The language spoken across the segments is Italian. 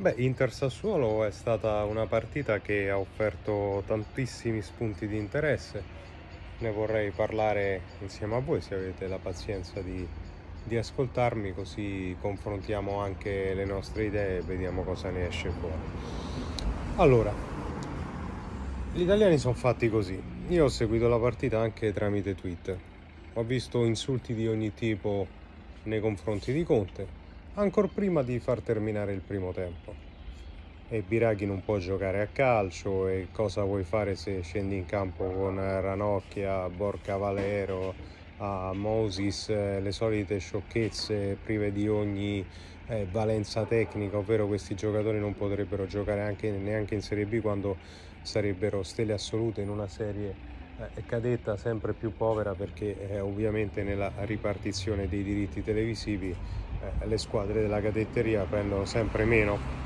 Beh, Inter-Sassuolo è stata una partita che ha offerto tantissimi spunti di interesse, ne vorrei parlare insieme a voi se avete la pazienza di ascoltarmi, così confrontiamo anche le nostre idee e vediamo cosa ne esce fuori. Allora, gli italiani sono fatti così, io ho seguito la partita anche tramite Twitter, ho visto insulti di ogni tipo nei confronti di Conte, ancor prima di far terminare il primo tempo. E Biraghi non può giocare a calcio, e cosa vuoi fare se scendi in campo con Ranocchia, Borja Valero, Moses, le solite sciocchezze prive di ogni valenza tecnica, ovvero questi giocatori non potrebbero giocare neanche in Serie B, quando sarebbero stelle assolute in una serie cadetta sempre più povera, perché ovviamente nella ripartizione dei diritti televisivi le squadre della cadetteria prendono sempre meno,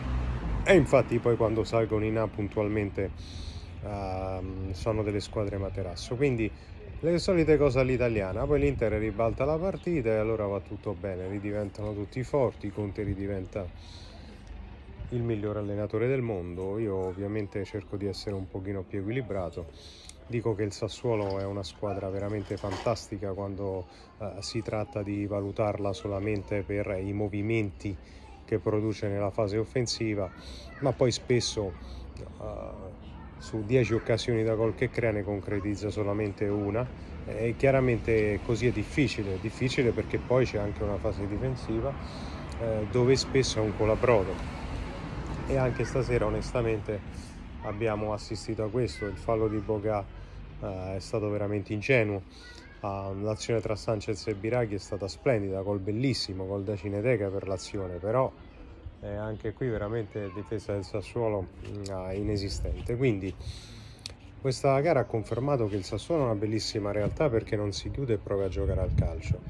e infatti poi quando salgono in A puntualmente sono delle squadre materasso, quindi le solite cose all'italiana. Poi l'Inter ribalta la partita e allora va tutto bene, ridiventano tutti forti, Conte ridiventa il miglior allenatore del mondo. Io ovviamente cerco di essere un pochino più equilibrato, dico che il Sassuolo è una squadra veramente fantastica quando si tratta di valutarla solamente per i movimenti che produce nella fase offensiva, ma poi spesso su 10 occasioni da gol che crea ne concretizza solamente una, e chiaramente così è difficile perché poi c'è anche una fase difensiva dove spesso è un colabrodo, e anche stasera onestamente abbiamo assistito a questo. Il fallo di Boga è stato veramente ingenuo, l'azione tra Sanchez e Biraghi è stata splendida, gol bellissimo, gol da cineteca per l'azione, però anche qui veramente difesa del Sassuolo inesistente. Quindi questa gara ha confermato che il Sassuolo è una bellissima realtà perché non si chiude e prova a giocare al calcio,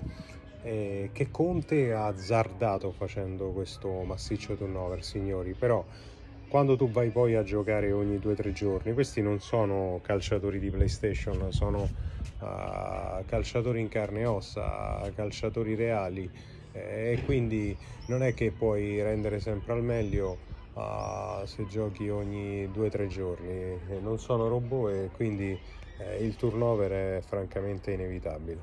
e che Conte ha azzardato facendo questo massiccio turnover, signori. Però quando tu vai poi a giocare ogni 2 o 3 giorni, questi non sono calciatori di PlayStation, sono calciatori in carne e ossa, calciatori reali, e quindi non è che puoi rendere sempre al meglio se giochi ogni 2 o 3 giorni, non sono robot, e quindi il turnover è francamente inevitabile.